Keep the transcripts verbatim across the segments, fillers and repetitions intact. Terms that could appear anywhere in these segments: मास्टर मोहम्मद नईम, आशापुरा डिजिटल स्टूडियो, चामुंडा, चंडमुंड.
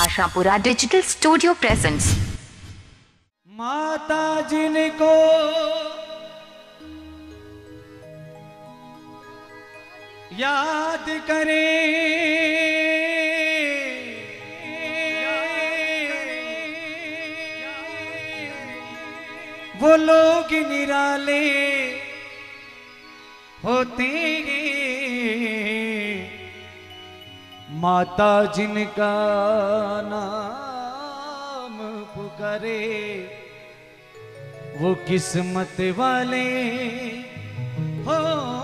आशापुरा डिजिटल स्टूडियो presents. माता जिनको याद करें वो लोग निराले होते हैं। माता जिनका नाम पुकारे वो किस्मत वाले होते हैं।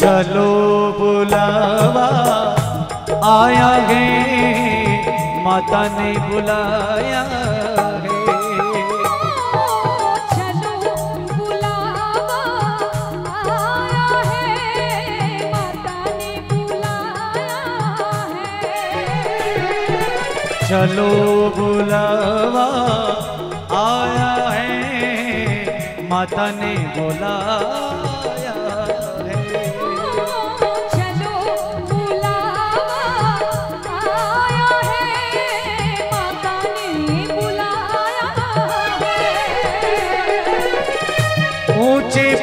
चलो बुलावा आया है, माता ने बुलाया है। चलो बुलावा आया है, माता ने बुलाया है। चलो बुलावा आया है, माता ने बुलाया।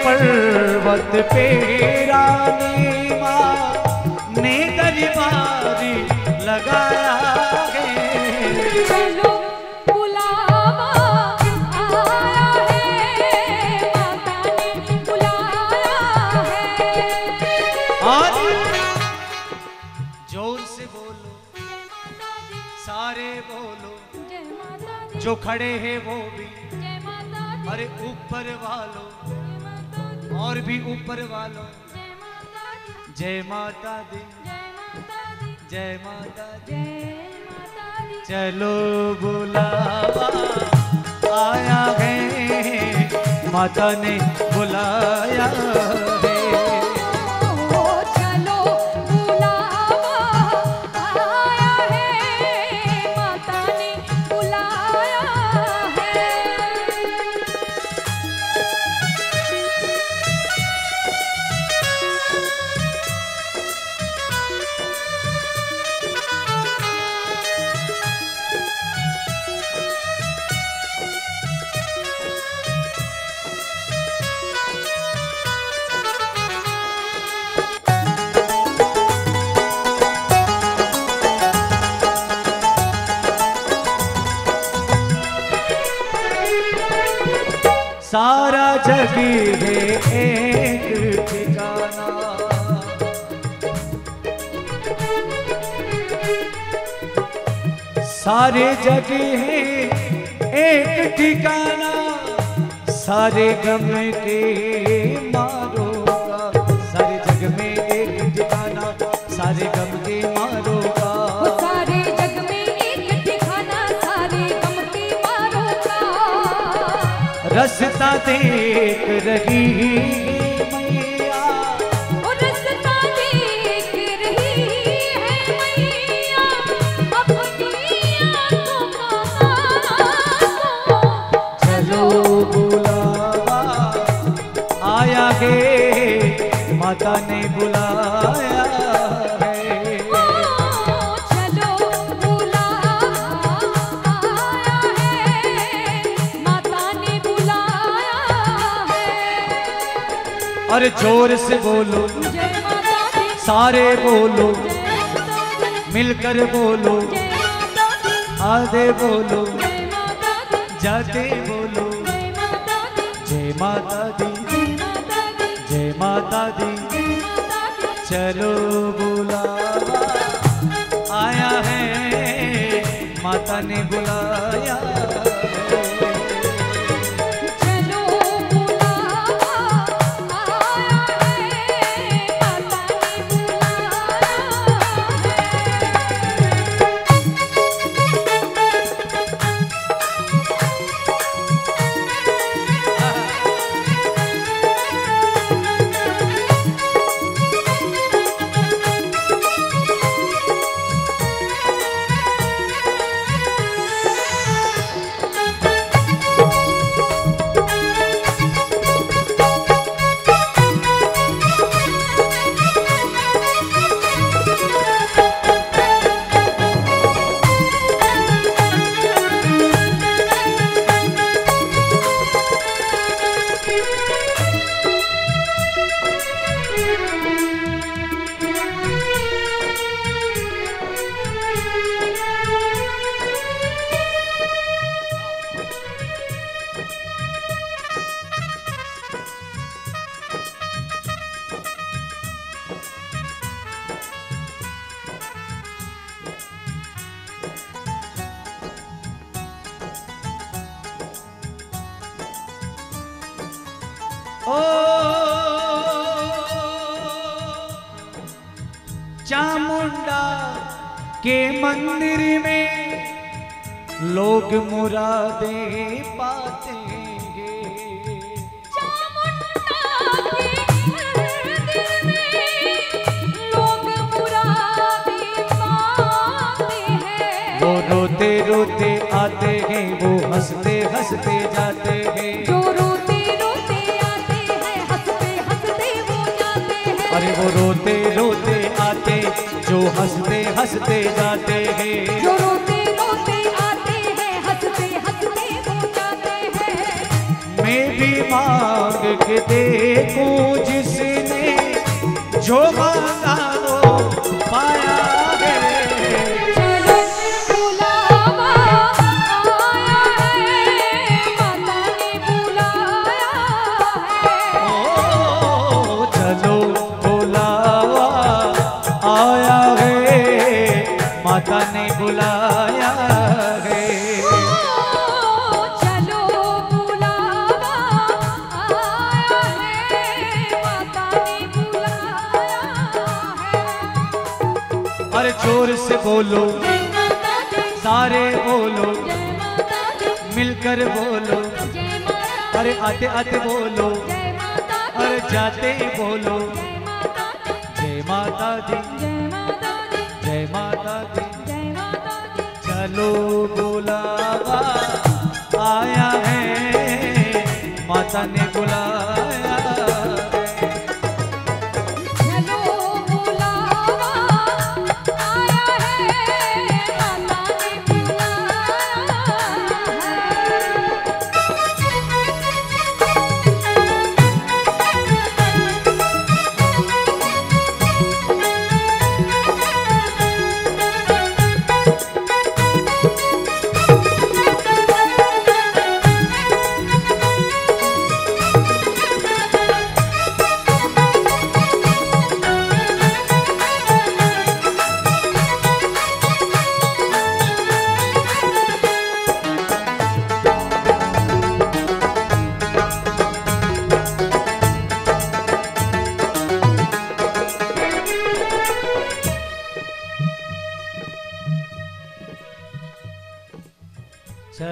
पर्वत पे रानी माँ ने दरबारी लगाया है। चलो बुलावा आया है, माता ने बुलाया है। और जोर से बोलो, सारे बोलो, जो खड़े हैं वो भी, अरे ऊपर वालों और भी ऊपर वालों, जय माता दी, जय माता दी। चलो बुलावा आया है, माता ने बुलाया है। चलो बुलावा आया है, माता ने बुलाया है। सारा जग है एक ठिकाना, सारे जग है एक ठिकाना, सारे गम के मारो का, सारे जग में एक ठिकाना, सारे गम के मारो का। रास्ता देख रही मैया, रास्ता देख रही है मैया, अपनी आँखों का तारा। चलो बुलावा आया है, माता ने बुलाया है। अरे जोर से बोलो, सारे बोलो, मिलकर बोलो, आधे बोलो, जाते बोलो, जय माता दी, जय माता दी। चलो बुलावा आया है, माता ने बुलाया। ओ चामुंडा के मंदिर में लोग मुरादें पाते हैं। चामुंडा के मंदिर में लोग मुरादें पाते हैं। वो रोते रोते आते हैं, वो हंसते हंसते जाते हैं। जो रोते रोते आते हैं, हंसते हंसते वो जाते हैं। अरे वो रोते रोते आते, जो हंसते हंसते जाते हैं। जो रोते रोते आते हैं, हंसते हंसते वो जाते हैं। मैं भी मांग के देखूं जिसने जो मांगा वो पाया है। चलो बुलावा आया है, माता ने बुलाया है। ओ चलो बुलावा आया है, माता ने बुलाया है। ओ चलो बुलावा आया है, माता ने बुलाया है। अरे जोर से बोलो, सारे बोलो, मिलकर बोलो। अरे आते आते बोलो, अरे जाते बोलो। जय माता दी, जय माता दी, जय माता दी। चलो बुलावा आया है, माता ने बुलाया। चलो बुलावा आया है, माता ने बुलाया है।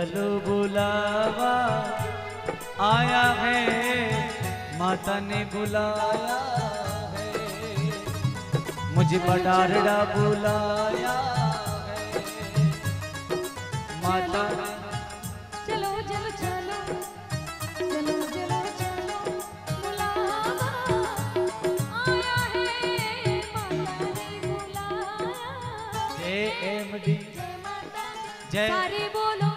चलो बुलावा आया है, माता ने बुलाया है। मुझे बड़ारड़ा बुलाया है, माता। चलो चलो चलो चलो चलो चलो बुलावा आया है, माता ने बुलाया। जय एम डी, जय सारे बोलो।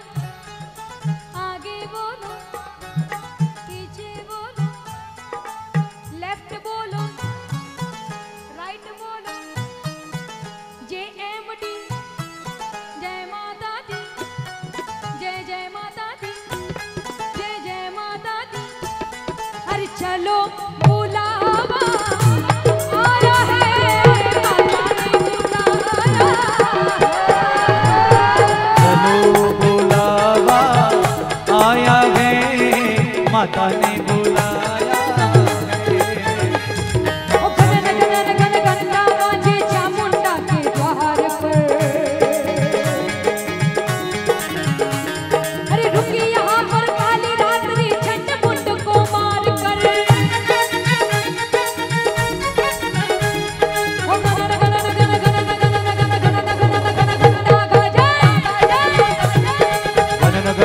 चलो बुलावा आया है, माता ने बुलाया है। चलो बुलावा आया है, माता ने बुलाया है। ओ गन गन गन गन बाजे चामुंडा के द्वार पर। अरे रुकी यहाँ पर कालनात्रि चंडमुंड को मार कर। गन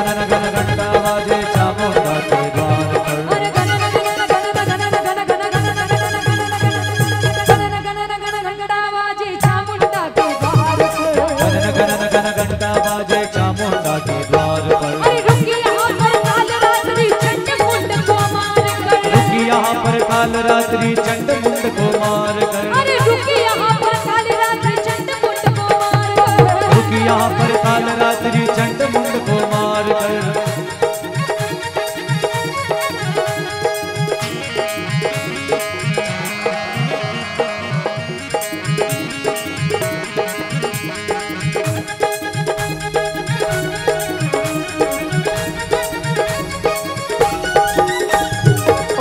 गन गन गन बाजे चामुंडा के द्वार पर। गन गन गन गन बाजे चामुंडा के द्वार पर। रुकी यहाँ पर कालरात्रि चंडमुंड को मार कर। रुकी यहाँ पर कालरात्रि चंडमुंड को मार कर।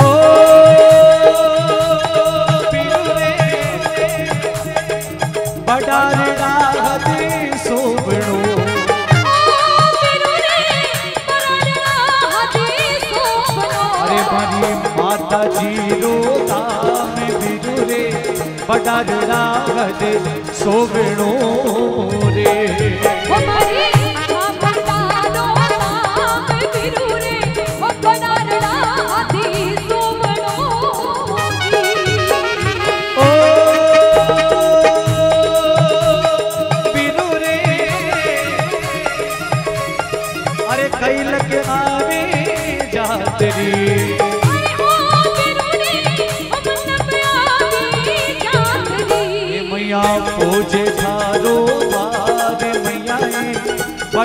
ओ राधा जीरो ताम बिजुरे बड़ा रागदे सोबणो रे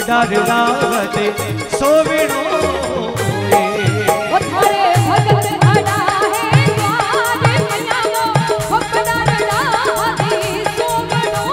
डार रावते सोविनो ओठारे भगत खड़ा है याद मनानो भगदार रावते सोविनो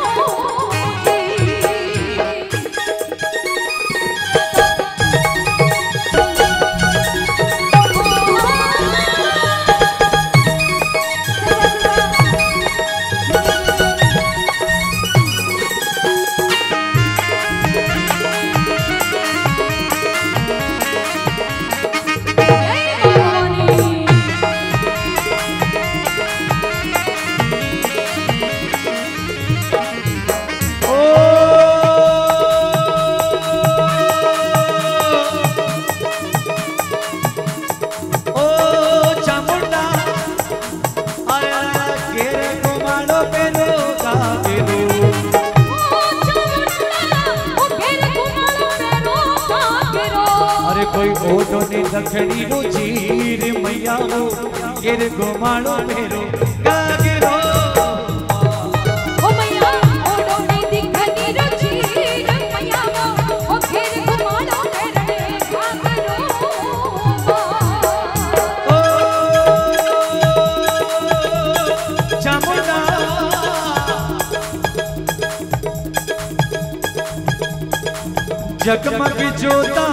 दखड़ी रो चीर मैया गिर गोमाणो मेरो गागरो ओ मैया ओडो ने दिखड़ी रो चीर मैया ओ गिर गोमाणो मेरो गागरो ओ चामुंडा जगमग जोता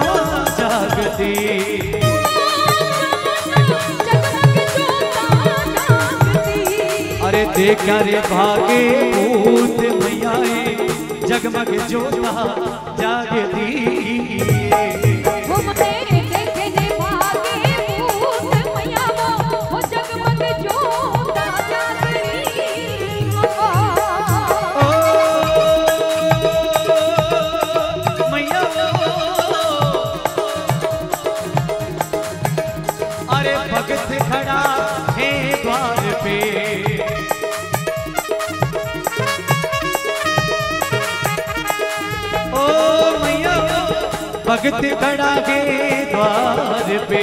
जागती देखा रे भागे भूत मैया जगमग जोता जागती भगत खड़ा के द्वार पे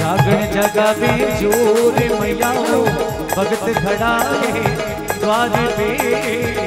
जागरण जगा भी जोर मैया भगत खड़ा के द्वार पे।